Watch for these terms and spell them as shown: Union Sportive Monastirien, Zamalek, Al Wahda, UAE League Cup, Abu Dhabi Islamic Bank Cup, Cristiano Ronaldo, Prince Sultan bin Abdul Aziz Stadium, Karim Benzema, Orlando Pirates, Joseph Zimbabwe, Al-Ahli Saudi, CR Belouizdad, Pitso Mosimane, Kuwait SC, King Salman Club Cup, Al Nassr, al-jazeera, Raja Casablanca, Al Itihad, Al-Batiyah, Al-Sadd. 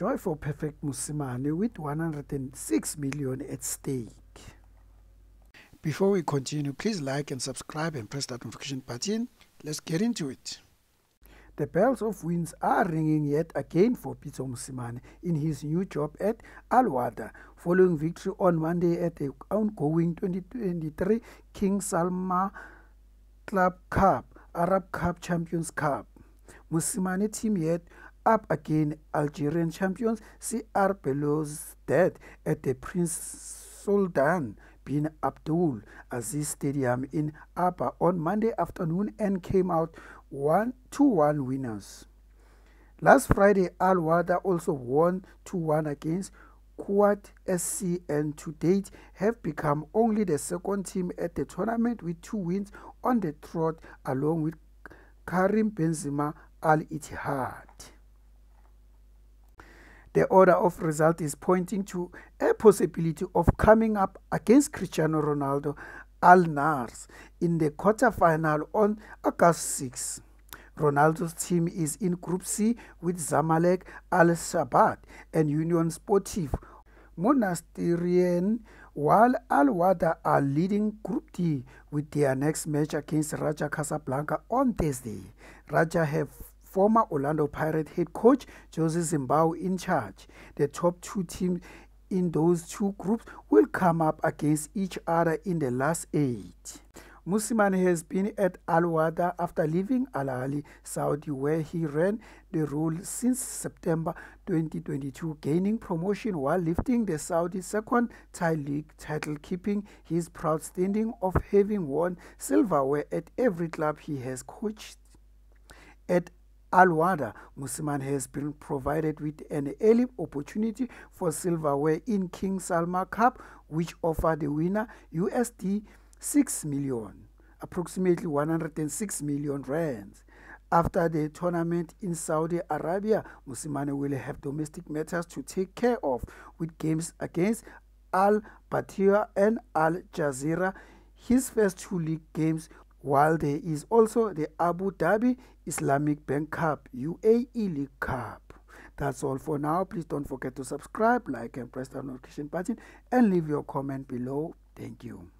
Joy for perfect Mosimane with 106 million at stake. Before we continue, please like and subscribe and press that notification button. Let's get into it. The bells of wins are ringing yet again for Pitso Mosimane in his new job at Al Wahda, following victory on Monday at the ongoing 2023 King Salman Club Cup, Arab Cup Champions Cup. Mosimane team yet up again Algerian champions CR Belouizdad at the Prince Sultan bin Abdul Aziz Stadium in Abba on Monday afternoon and came out 2-1 winners. Last Friday, Al Wahda also won 2-1 against Kuwait SC and to date have become only the second team at the tournament with 2 wins on the trot, along with Karim Benzema, Al Itihad. The order of result is pointing to a possibility of coming up against Cristiano Ronaldo Al Nassr in the quarterfinal on August 6. Ronaldo's team is in Group C with Zamalek, Al-Sadd and Union Sportive Monastirien, while Al Wahda are leading Group D with their next match against Raja Casablanca on Thursday. Raja have former Orlando Pirates head coach Joseph Zimbabwe in charge. The top 2 teams in those 2 groups will come up against each other in the last 8. Mosimane has been at Al Wahda after leaving Al-Ahli Saudi, where he ran the role since September 2022, gaining promotion while lifting the Saudi second Thai league title, keeping his proud standing of having won silverware at every club he has coached. At Al Wahda, Mosimane has been provided with an early opportunity for silverware in King Salman Cup, which offered the winner USD 6 million, approximately 106 million rands. After the tournament in Saudi Arabia, Mosimane will have domestic matters to take care of, with games against Al-Batiyah and Al-Jazeera, his first 2 league games, while there is also the Abu Dhabi Islamic Bank Cup, UAE League Cup. That's all for now. Please don't forget to subscribe, like, and press the notification button, and leave your comment below. Thank you.